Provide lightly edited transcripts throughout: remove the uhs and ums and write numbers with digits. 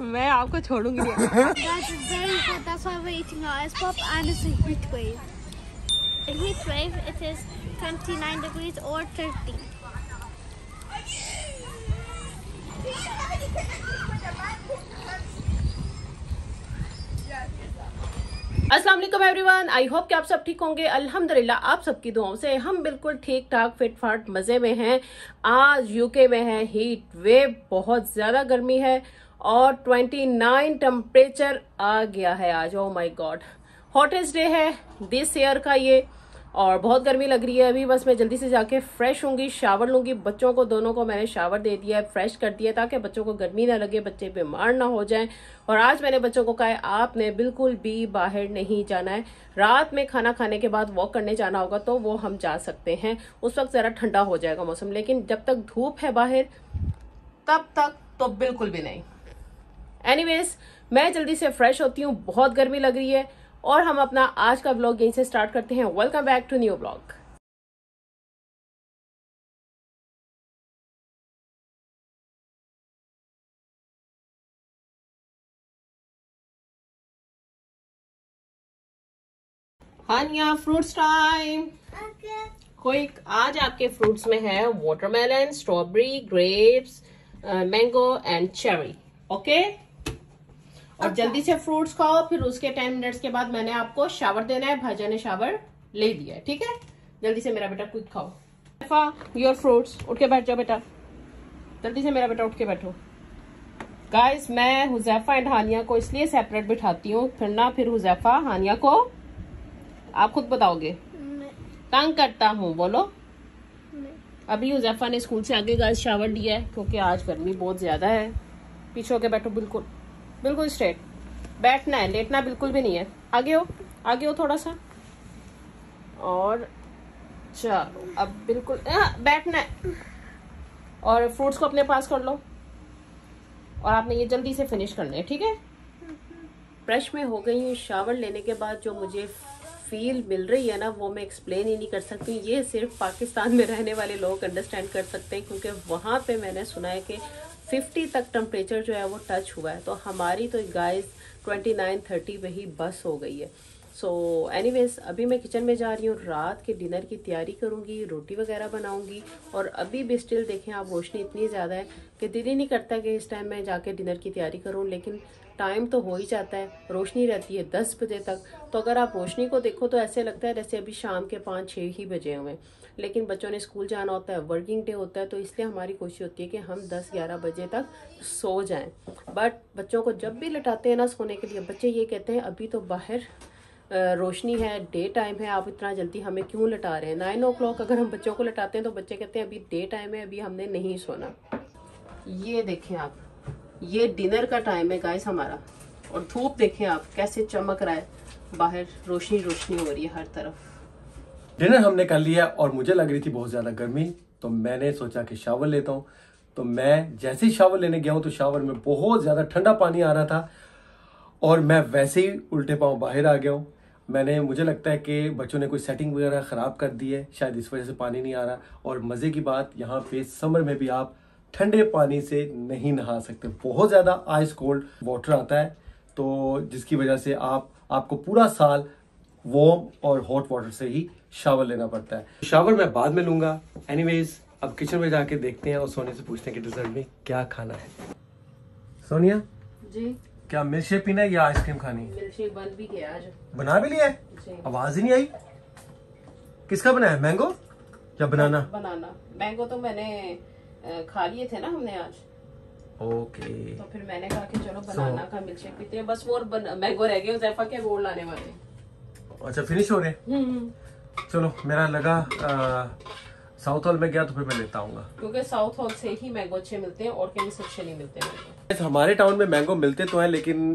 मैं आपको छोड़ूंगी नहीं। In heatwave, it is 29 degrees or 30. अस्सलामुअलैकुम एवरीवन, आई होप कि आप सब ठीक होंगे। अल्हम्दुलिल्लाह आप सबकी दुआओं से हम बिल्कुल ठीक ठाक फिट फाट मज़े में हैं। आज यूके में है हीट वेव, बहुत ज़्यादा गर्मी है और 29 टेम्परेचर आ गया है आज। Oh my god, hottest day है दिस ईयर का ये, और बहुत गर्मी लग रही है। अभी बस मैं जल्दी से जाके फ्रेश होंगी, शावर लूँगी। बच्चों को, दोनों को मैंने शावर दे दिया है, फ्रेश कर दिया ताकि बच्चों को गर्मी ना लगे, बच्चे बीमार ना हो जाएं। और आज मैंने बच्चों को कहा है आपने बिल्कुल भी बाहर नहीं जाना है, रात में खाना खाने के बाद वॉक करने जाना होगा तो वो हम जा सकते हैं, उस वक्त ज़रा ठंडा हो जाएगा मौसम। लेकिन जब तक धूप है बाहर तब तक तो बिल्कुल भी नहीं। एनीवेज, मैं जल्दी से फ्रेश होती हूँ, बहुत गर्मी लग रही है और हम अपना आज का ब्लॉग यहीं से स्टार्ट करते हैं। Welcome back to new blog. Haniya, fruits time. Quick, आज आपके फ्रूट्स में है watermelon, strawberry, grapes, mango and cherry. Okay, और जल्दी से फ्रूट्स खाओ। फिर उसके 10 मिनट्स के बाद मैंने आपको शावर देना है। भाईजान ने शावर ले लिया है, ठीक है। जल्दी से मेरा बेटा क्विक खाओ योर फ्रूट्स। उठ के बैठ जाओ बेटा, जल्दी से मेरा बेटा उठ के बैठो। गाइस, मैं हुजैफा एंड हानिया को इसलिए सेपरेट बिठाती हूँ, फिर हुजैफा हानिया को, आप खुद बताओगे, तंग करता हूँ। बोलो। अभी हुजैफा ने स्कूल से आगे गाइस शावर लिया है क्योंकि आज गर्मी बहुत ज्यादा है। पीछे होके बैठो, बिल्कुल बिल्कुल स्ट्रेट बैठना है, लेटना बिल्कुल भी नहीं है। आगे हो थोड़ा सा, और चलो अब बिल्कुल बैठना है। और फ्रूट्स को अपने पास कर लो और आपने ये जल्दी से फिनिश करना है, ठीक है। फ्रेश में हो गई हूँ। शावर लेने के बाद जो मुझे फील मिल रही है ना, वो मैं एक्सप्लेन ही नहीं कर सकती। ये सिर्फ पाकिस्तान में रहने वाले लोग अंडरस्टैंड कर सकते हैं क्योंकि वहाँ पे मैंने सुना है कि 50 तक टेम्परेचर जो है वो टच हुआ है। तो हमारी तो गाइस 29-30 पे ही बस हो गई है। सो एनीवेज, अभी मैं किचन में जा रही हूँ, रात के डिनर की तैयारी करूँगी, रोटी वगैरह बनाऊँगी। और अभी भी स्टिल देखें आप, रोशनी इतनी ज़्यादा है कि दिल ही नहीं करता कि इस टाइम मैं जाके डिनर की तैयारी करूँ, लेकिन टाइम तो हो ही जाता है। रोशनी रहती है 10 बजे तक, तो अगर आप रोशनी को देखो तो ऐसे लगता है जैसे अभी शाम के 5-6 ही बजे हुए। लेकिन बच्चों ने स्कूल जाना होता है, वर्किंग डे होता है, तो इसलिए हमारी कोशिश होती है कि हम 10-11 बजे तक सो जाएं। बट बच्चों को जब भी लिटाते हैं ना सोने के लिए, बच्चे ये कहते हैं अभी तो बाहर रोशनी है, डे टाइम है, आप इतना जल्दी हमें क्यों लिटा रहे हैं। 9 o'clock अगर हम बच्चों को लिटाते हैं तो बच्चे कहते हैं अभी डे टाइम है, अभी हमने नहीं सोना। ये देखें आप, ये डिनर का टाइम है गाइस हमारा, और धूप देखें आप कैसे चमक रहा है बाहर, रोशनी रोशनी हो रही है हर तरफ। डिनर हमने कर लिया और मुझे लग रही थी बहुत ज़्यादा गर्मी, तो मैंने सोचा कि शावर लेता हूँ। तो मैं जैसे ही शावर लेने गया हूँ तो शावर में बहुत ज़्यादा ठंडा पानी आ रहा था और मैं वैसे ही उल्टे पाँव बाहर आ गया हूँ। मुझे लगता है कि बच्चों ने कोई सेटिंग वगैरह ख़राब कर दी है, शायद इस वजह से पानी नहीं आ रहा। और मज़े की बात, यहाँ पे समर में भी आप ठंडे पानी से नहीं नहा सकते, बहुत ज़्यादा आइस कोल्ड वाटर आता है, तो जिसकी वजह से आपको पूरा साल वार्म और हॉट वाटर से ही शावर लेना पड़ता है। शावर मैं बाद में लूँगा। एनीवेज, अब किचन में जाके देखते हैं और सोनिया से पूछते हैं कि डिज़र्ट में क्या खाना है। सोनिया जी, क्या मिल्कशेक पीना है या आइसक्रीम खानी है? मिल्कशेक बन भी गया आज। बना भी लिया है? आवाज़ ही नहीं आई। किसका बनाया, मैंगो या बनाना? बनाना। मैंगो तो मैंने खा लिए थे ना हमने आज। ओके तो फिर मैंने कहा कि चलो बनाना का मिल्कशेक पीते हैं। बस वो मैंगो रह गए, ज़ैफा के वो लाने वाले। अच्छा, फिनिश हो रहे हैं? चलो, मेरा लगा साउथ हॉल में गया तो फिर मैं लेता आऊंगा क्योंकि साउथ हॉल से ही मैंगो अच्छे मिलते हैं और कहीं से अच्छे नहीं मिलते। हमारे टाउन में मैंगो मिलते तो हैं लेकिन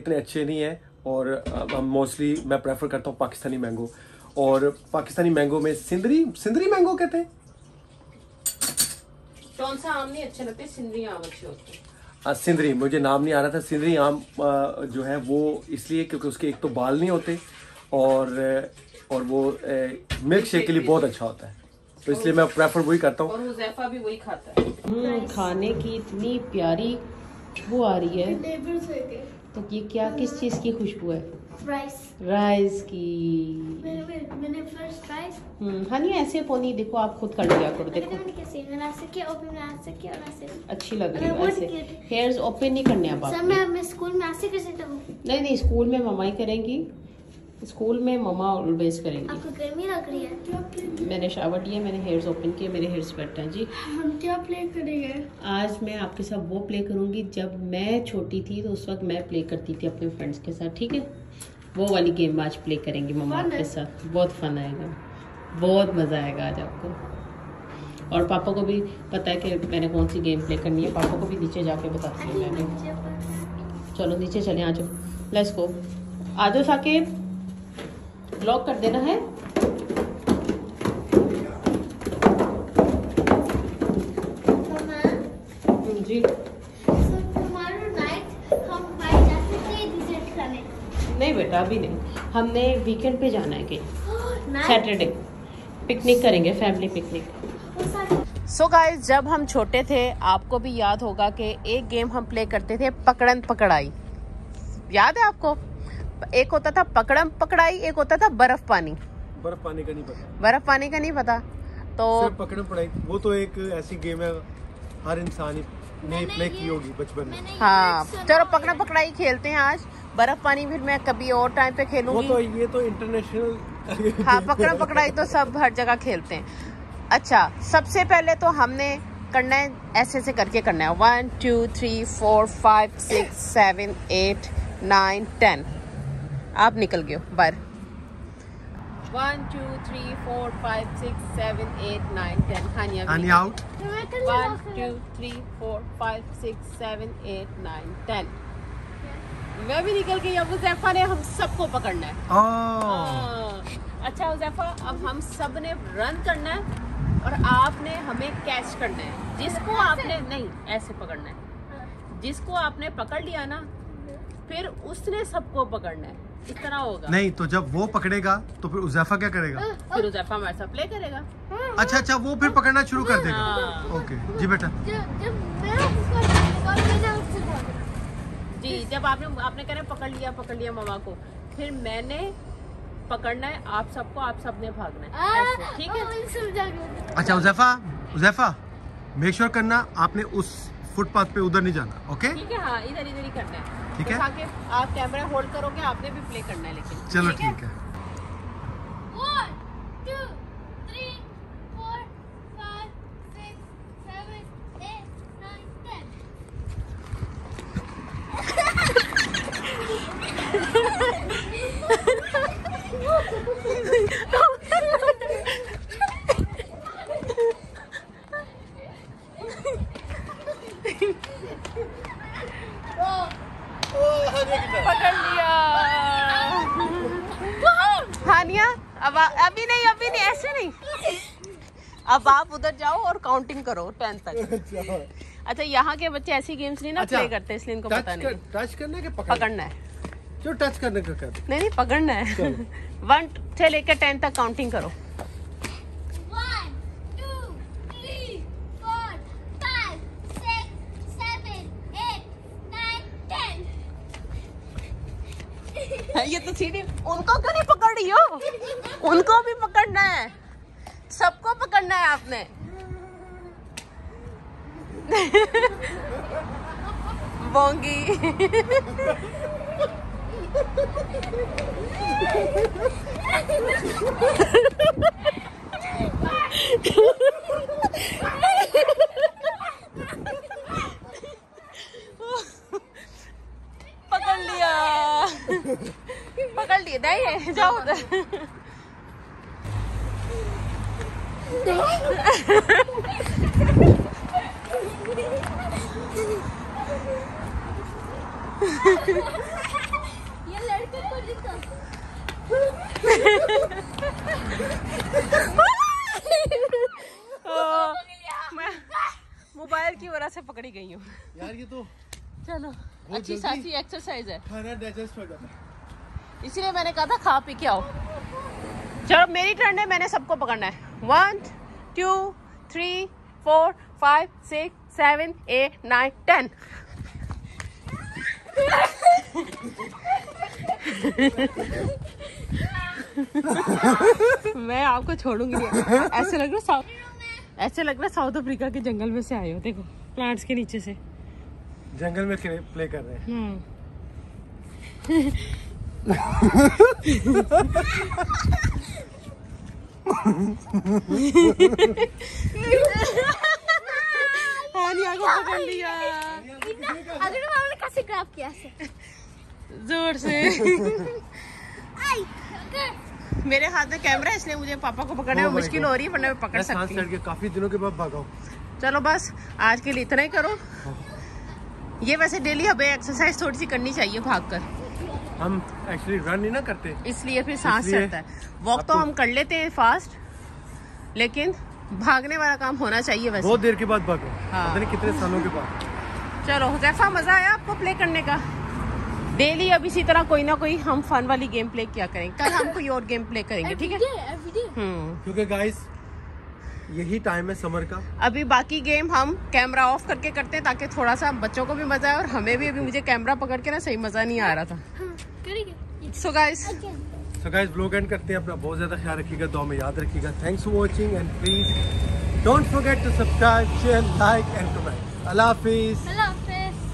इतने अच्छे नहीं हैं, और मोस्टली मैं प्रेफर करता हूँ पाकिस्तानी मैंगो। और पाकिस्तानी मैंगो में सिंदरी मैंगो कहते हैं, कौन सा आम नहीं अच्छे लगते, सिंदरी आम अच्छे होते हैं। सिंदरी, मुझे नाम नहीं आ रहा था। सिंदरी आम जो है वो इसलिए क्योंकि उसके एक तो बाल नहीं होते, और वो मिल्क शेक के लिए बहुत अच्छा होता है। तो इसलिए मैं प्रेफर वही करता हूँ और हुज़ैफा भी वही खाता है। खाने की इतनी प्यारी वो आ रही है, तो ये क्या किस चीज़ की खुशबू है? राइस की। मैंने फर्स्ट राइस हाँ नहीं ऐसे पोनी देखो आप खुद कर लिया करो। देखो अच्छी लग रही है ऐसे, हेयर्स ओपन नहीं करने आप। मैं स्कूल में ऐसे कर सकता हूँ? नहीं नहीं स्कूल में मम्मा ही करेंगी, स्कूल में मम्मा ऑलवेज करेंगी। आपको गर्मी लग रही है? मैंने शावर लिया, मैंने हेयर्स ओपन किए, मेरे हेयर्स वेट हैं जी। हम क्या प्ले करेंगे? आज मैं आपके साथ वो प्ले करूँगी जब मैं छोटी थी तो उस वक्त मैं प्ले करती थी अपने फ्रेंड्स के साथ, ठीक है? वो वाली गेम आज प्ले करेंगे मम्मा के साथ, बहुत फन आएगा, बहुत मज़ा आएगा आज आपको। और पापा को भी पता है कि मैंने कौन सी गेम प्ले करनी है, पापा को भी नीचे जाके बताती हूँ मैंने। चलो नीचे चले आ जाओ, लेट्स गो। आ जाओ साकिब, ब्लॉक कर देना है। जी नहीं बेटा अभी नहीं, हमने वीकेंड पे जाना है कहीं, सैटरडे पिकनिक करेंगे, फैमिली पिकनिक। सो गाइस जब हम छोटे थे आपको भी याद होगा कि एक गेम हम प्ले करते थे पकड़न पकड़ाई, याद है आपको? एक होता था पकड़म पकड़ाई, एक होता था बर्फ पानी। बर्फ पानी का नहीं पता, बर्फ पानी का नहीं पता तो पकड़म पकड़ाई वो तो एक ऐसी गेम है हर इंसान ने प्ले की होगी बचपन में। हाँ चलो पकड़म पकड़ाई खेलते हैं आज, बर्फ पानी फिर मैं कभी और टाइम पे खेलूंगी। वो तो ये तो इंटरनेशनल हाँ पकड़म पकड़ाई तो सब हर जगह खेलते हैं। अच्छा सबसे पहले तो हमने करना है ऐसे ऐसे करके करना है 1 2 3 4 5 6 7 8 9 10। आप निकल गए बाहर। 1 2 3 4 5 6 7 8 9 10 खानिया आनी आउट। 1 2 3 4 5 6 7 8 9 10 मैं भी निकल गई। अब हुज़ैफा ने हम सबको पकड़ना है। अच्छा हुज़ैफा अब हम सब ने रन करना है और आपने हमें कैच करना है। जिसको आपने नहीं ऐसे पकड़ना है, जिसको आपने पकड़ लिया ना फिर उसने सबको पकड़ना है, इस तरह होगा। नहीं तो जब वो पकड़ेगा तो फिर हुज़ैफा क्या करेगा? फिर हुज़ैफा हमारे साथ प्ले करेगा। अच्छा अच्छा वो फिर पकड़ना शुरू कर देगा। ओके जी बेटा। जी जब आपने कह रहे पकड़ लिया मामा को, फिर मैंने पकड़ना है आप सबको, आप सबने भागना है, ठीक है? अच्छा हुज़ैफा मेक श्योर करना आपने उस फुटपाथ पे उधर नहीं जाना, ओके? ठीक है हाँ, इधर इधर ही करना है, ठीक है? तो आप कैमरा होल्ड करोगे, आपने भी प्ले करना है लेकिन। चलो ठीक है। 1 2 3 4 5 6 7 8 9 10 पकड़ लिया हानिया। अब अभी नहीं ऐसे नहीं, अब आप उधर जाओ और काउंटिंग करो 10 तक। अच्छा यहाँ के बच्चे ऐसी गेम्स नहीं ना प्ले करते इसलिए इनको पता नहीं। टच करना है पकड़ना है? जो टच करने का कर नहीं पकड़ना है। 1 से लेकर 10 तक काउंटिंग करो। 1 2 3 4 5 6 7 8 9 10 ये तो सीढ़ी उनको क्यों नहीं पकड़ रही हो? उनको भी पकड़ना है, सबको पकड़ना है आपने। मोबाइल की वजह से पकड़ी गई हूँ यार। ये तो चलो अच्छी सासी एक्सरसाइज है, खाना डाइजेस्ट हो जाता है, इसलिए मैंने कहा था खा पी के आओ। चलो मेरी टर्न है, मैंने सबको पकड़ना है। 1 two, three, four, five, six, seven, eight, nine, ten. मैं आपको छोड़ूंगी नहीं। ऐसे लग रहा है साउथ अफ्रीका के जंगल में से आए हो। देखो प्लांट्स के नीचे से जंगल में प्ले कर रहे हैं। पकड़ लिया कैसे ग्रैब किया जोर से। मेरे हाथ में कैमरा है इसलिए मुझे पापा को पकड़ने में मुश्किल हो रही है, वरना मैं पकड़ सकती हूं। काफी दिनों के बाद भागा। चलो बस आज के लिए इतना ही करो। ये वैसे डेली हमें एक्सरसाइज थोड़ी सी करनी चाहिए भाग कर। हम एक्चुअली रन नहीं ना करते इसलिए फिर सांस चढ़ता है। वॉक तो हम कर लेते हैं फास्ट, लेकिन भागने वाला काम होना चाहिए। वैसे बहुत देर के बाद भागो, पता नहीं कितने सालों के बाद। चलो हुज़ैफा मजा आया आपको प्ले करने का? डेली अब इसी तरह कोई ना कोई हम फन वाली गेम प्ले किया करेंगे। कल हम कोई और गेम प्ले करेंगे, ठीक है? क्योंकि गाइस यही टाइम है समर का। अभी बाकी गेम हम कैमरा ऑफ करके करते हैं ताकि थोड़ा सा बच्चों को भी मजा आए और हमें भी। अभी मुझे कैमरा पकड़ के ना सही मजा नहीं आ रहा था। So guys, vlog end करते हैं। अपना बहुत ज़्यादा ख्याल रखिएगा, दुआ में याद रखिएगा। Thanks for watching and please don't forget to subscribe, share, like and comment. अल्लाह हाफिज़।